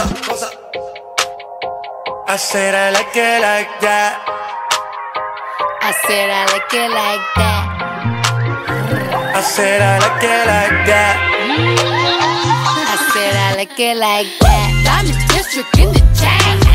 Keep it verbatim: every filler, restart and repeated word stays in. what's up, what's up? I said I like it like that. I said I like it like that. I said I like it like that. I said I like it like that. Diamond District in the chain.